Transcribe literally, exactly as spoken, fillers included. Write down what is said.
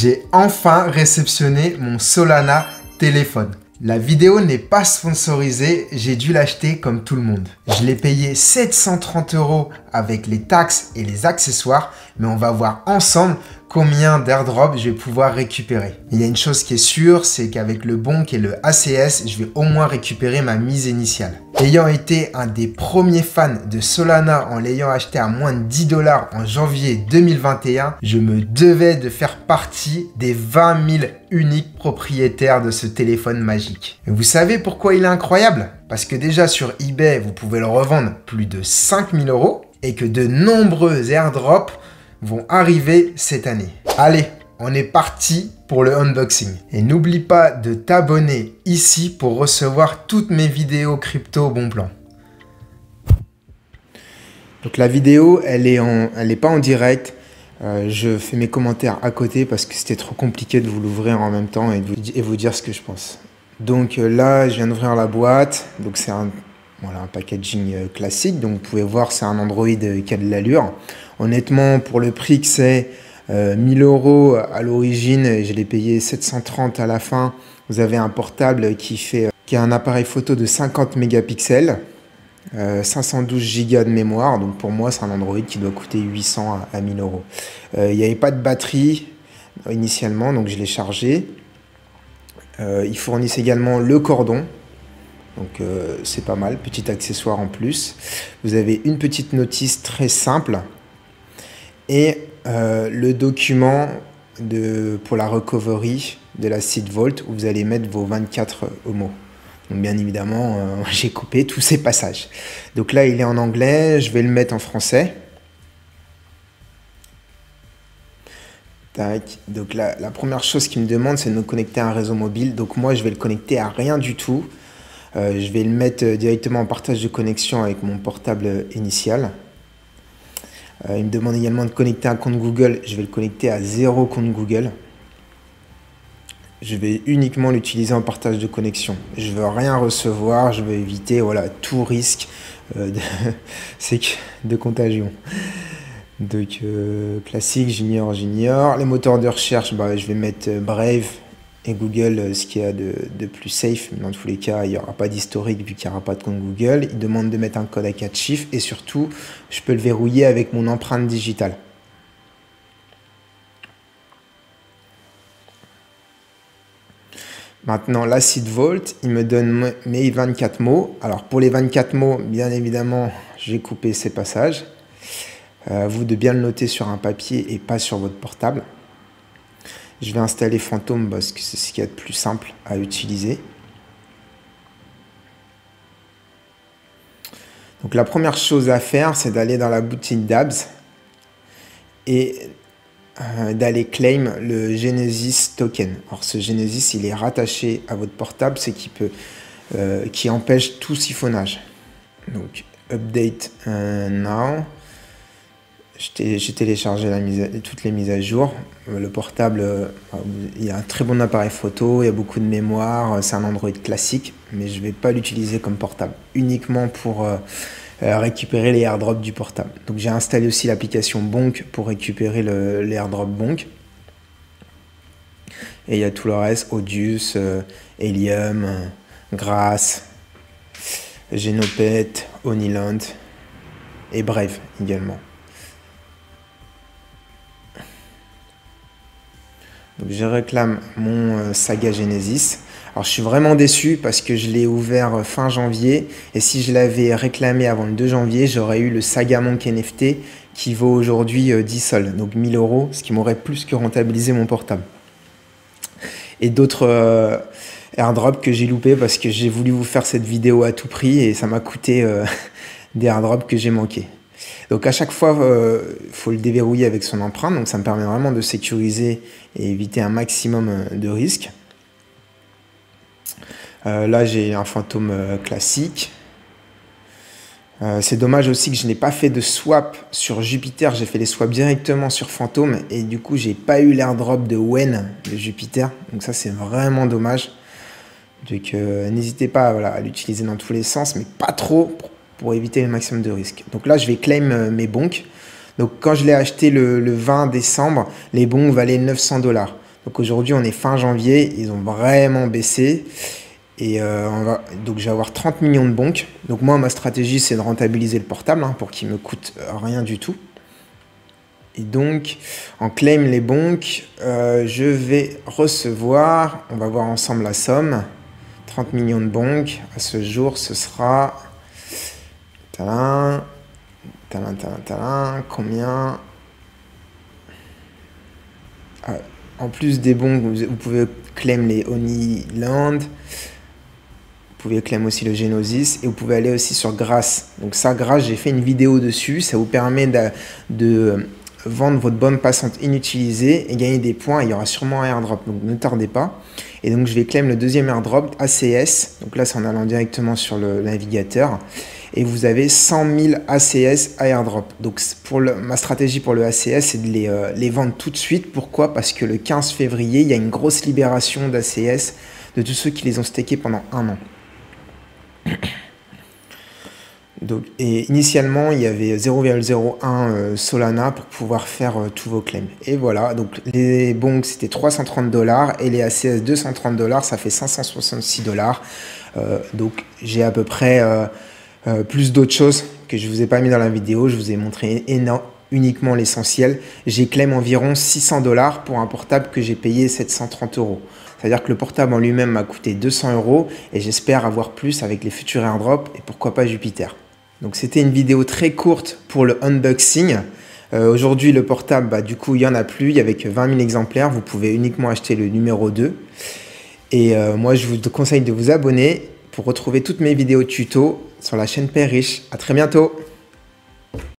j'ai enfin réceptionné mon Solana téléphone. La vidéo n'est pas sponsorisée, j'ai dû l'acheter comme tout le monde. Je l'ai payé sept cent trente euros avec les taxes et les accessoires, mais on va voir ensemble combien d'airdrops je vais pouvoir récupérer. Il y a une chose qui est sûre, c'est qu'avec le Bonk et le A C S, je vais au moins récupérer ma mise initiale. Ayant été un des premiers fans de Solana en l'ayant acheté à moins de dix dollars en janvier deux mille vingt et un, je me devais de faire partie des vingt mille uniques propriétaires de ce téléphone magique. Et vous savez pourquoi il est incroyable? Parce que déjà sur eBay, vous pouvez le revendre plus de cinq mille euros et que de nombreux airdrops vont arriver cette année. Allez, on est parti pour le unboxing. Et n'oublie pas de t'abonner ici pour recevoir toutes mes vidéos crypto bon plan. Donc la vidéo, elle est en, elle est pas en direct. Euh, je fais mes commentaires à côté parce que c'était trop compliqué de vous l'ouvrir en même temps et, de vous, et vous dire ce que je pense. Donc là, je viens d'ouvrir la boîte. Donc c'est un, voilà, un packaging classique. Donc vous pouvez voir, c'est un Android qui a de l'allure. Honnêtement, pour le prix que c'est, euh, mille euros à l'origine, je l'ai payé sept cent trente à la fin. Vous avez un portable qui fait, qui a un appareil photo de cinquante mégapixels, euh, cinq cent douze gigas de mémoire. Donc pour moi, c'est un Android qui doit coûter huit cents à mille euros. Il n'y avait pas de batterie initialement, donc je l'ai chargé. Euh, ils fournissent également le cordon. Donc euh, c'est pas mal, petit accessoire en plus. Vous avez une petite notice très simple. Et euh, le document de, pour la recovery de la Seed Vault où vous allez mettre vos vingt-quatre homos. Donc bien évidemment, euh, j'ai coupé tous ces passages. Donc là, il est en anglais, je vais le mettre en français. Tac. Donc là, la première chose qu'il me demande, c'est de nous connecter à un réseau mobile. Donc moi, je vais le connecter à rien du tout. Euh, je vais le mettre directement en partage de connexion avec mon portable initial. Euh, il me demande également de connecter un compte Google. Je vais le connecter à zéro compte Google. Je vais uniquement l'utiliser en partage de connexion. Je ne veux rien recevoir. Je veux éviter voilà, tout risque euh, de, de contagion. Donc, euh, classique, j'ignore, j'ignore. Les moteurs de recherche, bah, je vais mettre Brave et Google, ce qu'il y a de, de plus safe. Mais dans tous les cas, il n'y aura pas d'historique vu qu'il n'y aura pas de compte Google. Il demande de mettre un code à quatre chiffres et surtout, je peux le verrouiller avec mon empreinte digitale. Maintenant, la Seed Vault, il me donne mes vingt-quatre mots. Alors, pour les vingt-quatre mots, bien évidemment, j'ai coupé ces passages. Euh, vous de bien le noter sur un papier et pas sur votre portable. Je vais installer Phantom parce que c'est ce qu'il y a de plus simple à utiliser. Donc la première chose à faire, c'est d'aller dans la boutique d'A B S et euh, d'aller claim le Genesis Token. Alors ce Genesis, il est rattaché à votre portable, c'est qui peut, euh, qui empêche tout siphonnage. Donc update uh, now. J'ai téléchargé la mise à, toutes les mises à jour. Le portable, il y a un très bon appareil photo, il y a beaucoup de mémoire, c'est un Android classique, mais je ne vais pas l'utiliser comme portable, uniquement pour euh, récupérer les airdrops du portable. Donc j'ai installé aussi l'application Bonk pour récupérer le, les airdrops Bonk. Et il y a tout le reste, Audius, euh, Helium, euh, Grass, Genopet, Honeyland et Brave également. Donc je réclame mon euh, Saga Genesis. Alors je suis vraiment déçu parce que je l'ai ouvert euh, fin janvier et si je l'avais réclamé avant le deux janvier, j'aurais eu le Saga Monkey N F T qui vaut aujourd'hui euh, dix sols, donc mille euros, ce qui m'aurait plus que rentabilisé mon portable. Et d'autres euh, airdrops que j'ai loupés parce que j'ai voulu vous faire cette vidéo à tout prix et ça m'a coûté euh, des airdrops que j'ai manqués. Donc à chaque fois, il euh, faut le déverrouiller avec son empreinte. Donc ça me permet vraiment de sécuriser et éviter un maximum de risques. Euh, là, j'ai un fantôme classique. Euh, c'est dommage aussi que je n'ai pas fait de swap sur Jupiter. J'ai fait les swaps directement sur Fantôme. Et du coup, j'ai pas eu l'airdrop de Wen de Jupiter. Donc ça, c'est vraiment dommage. Donc euh, n'hésitez pas voilà, à l'utiliser dans tous les sens, mais pas trop pour pour éviter le maximum de risques. Donc là, je vais claim mes bonks. Donc quand je l'ai acheté le, le vingt décembre, les bonks valaient neuf cents dollars. Donc aujourd'hui, on est fin janvier. Ils ont vraiment baissé. Et euh, on va, donc je vais avoir trente millions de bonks. Donc moi, ma stratégie, c'est de rentabiliser le portable hein, pour qu'il me coûte rien du tout. Et donc, en claim les bonks, euh, je vais recevoir, on va voir ensemble la somme, trente millions de bonks. À ce jour, ce sera... Talin, talin, talin, talin, combien ah, en plus des bonks, vous, vous pouvez claim les Honeyland. Vous pouvez claim aussi le Genesis et vous pouvez aller aussi sur Grass. Donc ça, Grass, j'ai fait une vidéo dessus. Ça vous permet de, de vendre votre bande passante inutilisée et gagner des points. Et il y aura sûrement un airdrop, donc ne tardez pas. Et donc, je vais claim le deuxième airdrop, A C S. Donc là, c'est en allant directement sur le navigateur. Et vous avez cent mille A C S à airdrop. Donc pour le, ma stratégie pour le A C S, c'est de les, euh, les vendre tout de suite. Pourquoi? Parce que le quinze février, il y a une grosse libération d'A C S de tous ceux qui les ont stackés pendant un an. Donc, et initialement, il y avait zéro virgule zéro un euh, Solana pour pouvoir faire euh, tous vos claims. Et voilà, donc les bonks c'était trois cent trente dollars et les A C S deux cent trente dollars, ça fait cinq cent soixante-six dollars. Euh, donc j'ai à peu près euh, euh, plus d'autres choses que je ne vous ai pas mis dans la vidéo. Je vous ai montré énorme, uniquement l'essentiel. J'ai claim environ six cents dollars pour un portable que j'ai payé sept cent trente euros. C'est-à-dire que le portable en lui-même m'a coûté deux cents euros et j'espère avoir plus avec les futurs airdrops et pourquoi pas Jupiter. Donc c'était une vidéo très courte pour le unboxing. Euh, Aujourd'hui le portable, bah, du coup il n'y en a plus, il y avait que vingt mille exemplaires, vous pouvez uniquement acheter le numéro deux. Et euh, moi je vous conseille de vous abonner pour retrouver toutes mes vidéos tuto sur la chaîne Père Riche. A très bientôt.